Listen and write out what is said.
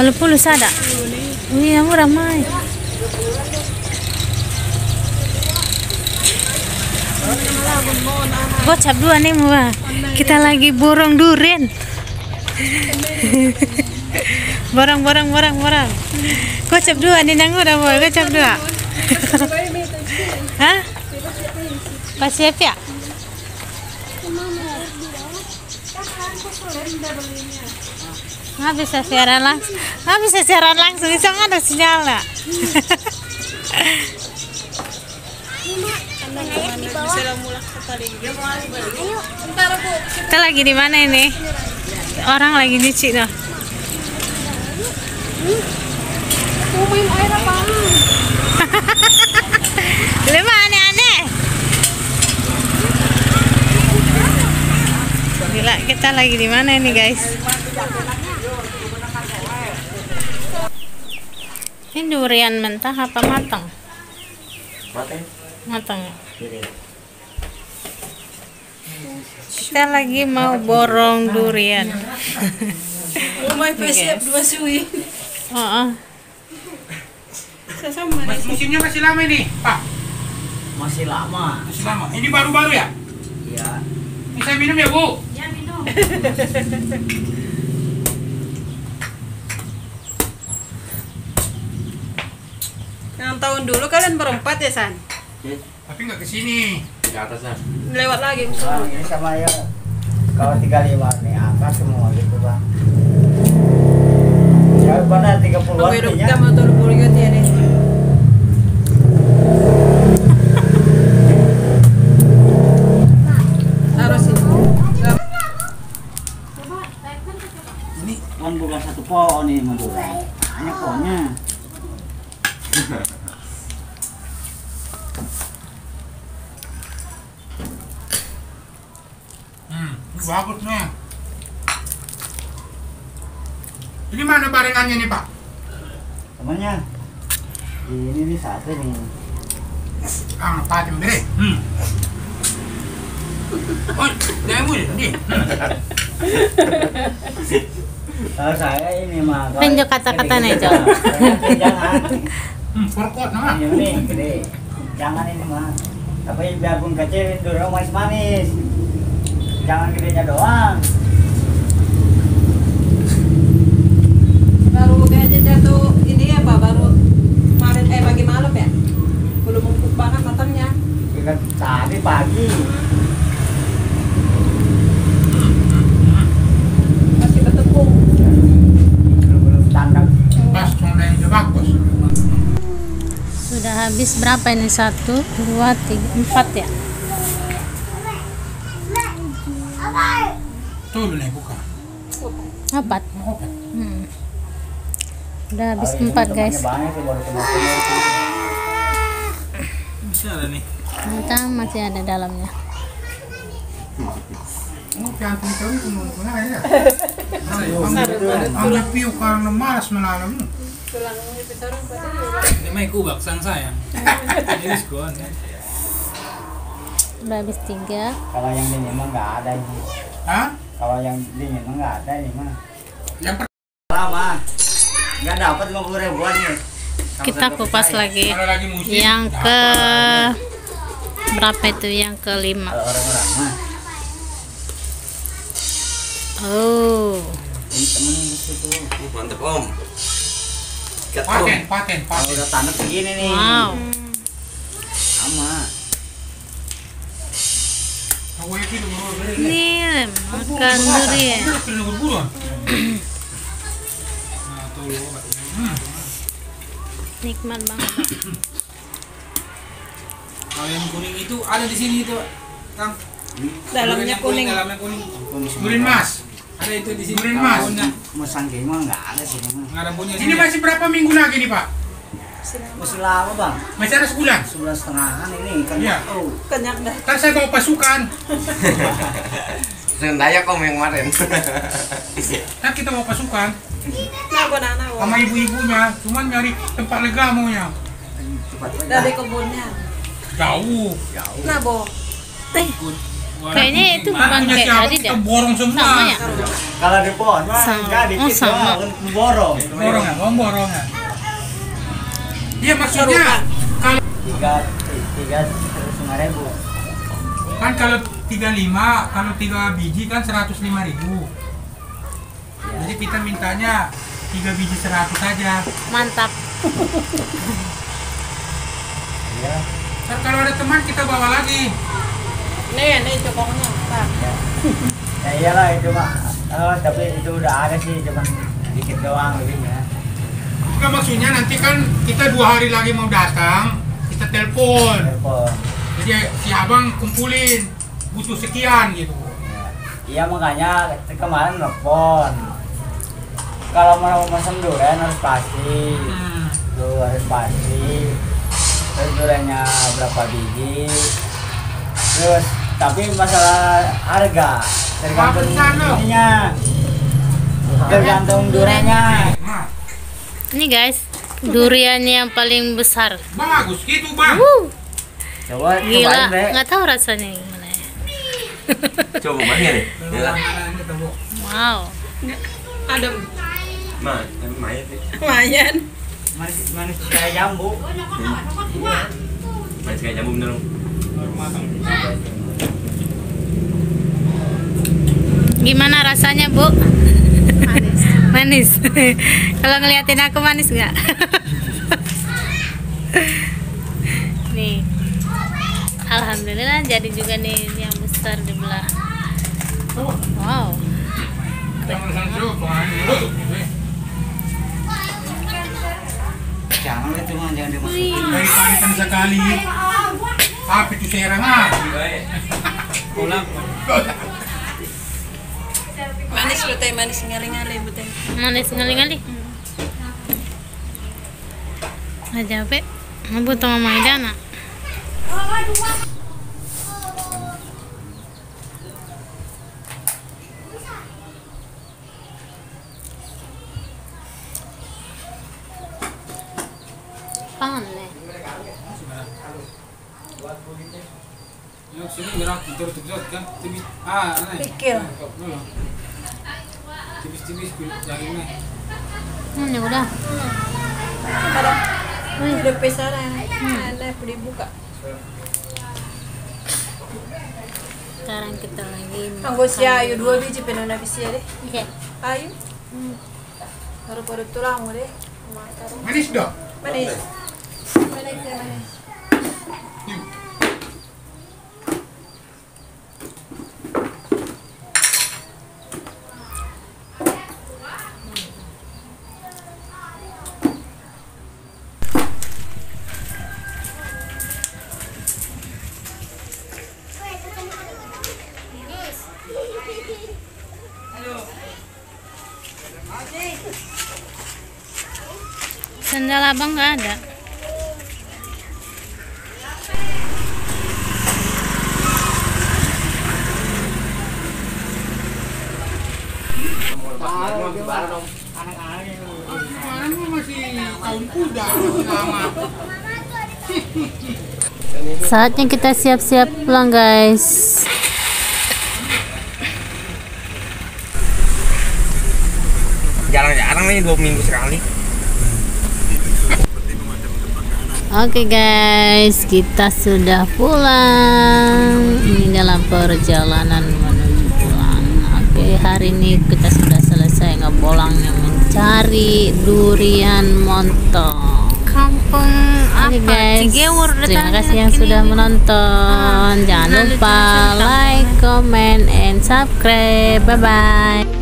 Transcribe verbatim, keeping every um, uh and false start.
Kalau pulus ada. Ini namun ramai. Bocap dua nih Mbak. Kita lagi borong durian. Borong borong borong borong. Bocap dua nih nanggur Mbak. Bocap dua. Hah? Pasif ya? Nggak bisa siaran langsung, nggak bisa siaran langsung, bisa nggak ada sinyal lah. Kita lagi di mana ini? Orang lagi nyuci noh. Lema aneh-aneh. Gila, kita lagi di mana ini guys? Ini durian mentah apa matang? Matang. Matang ya. Kita lagi mau borong durian. Rumah P S F dua suwi. Oh. Musimnya masih lama ini, Pak. Masih lama. Masih lama. Ini baru-baru ya? Iya. Bisa minum ya, Bu? Iya, minum. Yang tahun dulu kalian berempat ya, San? Ya. Tapi nggak kesini. Di atasnya. Lewat lagi. Nah, ini sama ya. Kalau tiga lewat nih, apa semua gitu, Bang. Ya, benar tiga puluh-an. Hidup kamu dua puluh gitu ya, nih. Taruh sini. Ini kan bukan satu pohon nih, Mas. Banyak pohonnya. Hmm, ini bagus nih. Ini mana barengannya nih Pak? Temannya. Ini nih satu nih. Ah, tajam deh. Hmm. Oh, jamu nih. Kalau saya ini mah. Penjok kata-kata nih Jok. Hmm, perkot nah. Iya nih, gede. Jangan ini mah. Tapi biarpun kecil durian manis manis. Jangan gedenya doang. Baru kayaknya jatuh ini apa baru kemarin eh pagi malam ya. Belum empuk banget matangnya. Kita tadi pagi. Masih ketekung. Belum belum standar. Pas mulai bagus. Sudah habis berapa ini? Satu, dua, tiga, empat ya? Tuh boleh buka. Empat. Hmm. Udah habis oh, empat guys. Masih ada nih. Entah masih ada dalamnya. Oh, piantun tahu itu mana ya? Ambil piu karena malas menanam. Ini mah kubak sang saya. Ini skuan. Udah habis tiga. Kalau yang ini mah enggak ada ini. Hah? Kalau yang ini mah enggak ada ini mah. Yang pertama enggak dapat lima puluh ribuan nih. Kita kupas lagi. Yang ke berapa itu? Yang kelima. Oh. Ini temen itu. Mantap, Om. Paten, paten, paten. Udah tanam segini nih. Wow. Sama. Ini makan durian. Nikmat banget. Kalau yang kuning itu ada di sini itu, Kang. Dalamnya kuning. Dalamnya kuning. Durian mas. Ada itu di sini. Durian mas. Musangking mah enggak ada sih. Enggak ada punya. Ini masih berapa minggu lagi nih, Pak? Masih lama, Bang. Masih ada sebulan. Sebulan setengahan ini kenyang. Iya. Oh, kenyang dah. Kan saya bawa pasukan. Sendaya kom yang kemarin. Kan kita bawa pasukan. Sama ibu-ibunya, cuman nyari tempat lega maunya. Dari kebunnya. Jauh, jauh. Nah, Bo. Teh. Kayaknya itu bukan kayak tadi deh. Borong semua. Sama ya? Kalau di pohon mah enggak dikit doang, borong. Borong, borong. Iya maksudnya kalau tiga tiga ratus lima ribu. Kan kalau tiga puluh lima, kalau tiga biji kan seratus lima ribu. Jadi kita mintanya tiga biji seratus aja. Mantap. Ya. Ntar kalau ada teman kita bawa lagi. Nih, nih cokongnya. Nah. Ya iyalah itu mah. Oh, tapi itu udah ada sih, cuma dikit doang lebihnya. Enggak maksudnya nanti kan kita dua hari lagi mau datang, kita telepon. Telepon. Jadi si abang kumpulin butuh sekian gitu. Iya makanya kemarin telepon. Kalau mau mesen durian harus pasti, hmm. tuh harus pasti. Terus duriannya berapa biji? Terus tapi masalah harga tergantung duriannya, tergantung duriannya. Ini guys, durian yang paling besar. Bagus gitu bang. Wuh. Coba gila, nggak tahu rasanya gimana ya. Coba banget deh. Wow. Ada Ma, mayan. Mayan. Manis, manis kayak jambu. Manis kayak jambu bener. Gimana rasanya, Bu? Manis. Manis. Kalau ngeliatin aku manis nggak? Nih. Alhamdulillah jadi juga nih yang besar di belah. Wow. Keren. Jangan itu mah jangan dimasukin. Dari paritan sekali. Tapi itu serang ah. Pulang. Manis lu teh, manis ngali-ngali Bu teh. Manis ngali-ngali. Aja be. Mampu tong maidana. Pangan nih. Pikir. Ini udah. Udah pesaran. Alah, udah buka. Sekarang kita lagi. Anggos ya, ayo dua biji penona bisi deh. Ayo. Baru-baru tulang deh. Manis dong. Manis. Sendal abang nggak ada. Anak-anaknya masih kaum kuda. Saatnya kita siap-siap pulang guys. Jarang-jarang nih dua minggu sekali. Oke okay guys, kita sudah pulang. Ini dalam perjalanan menuju pulang. Oke okay, hari ini kita sudah selesai ngebolangnya mencari durian montong. Kampung okay apa? Guys, terima kasih yang sudah menonton. Jangan lupa like, comment, and subscribe. Bye bye.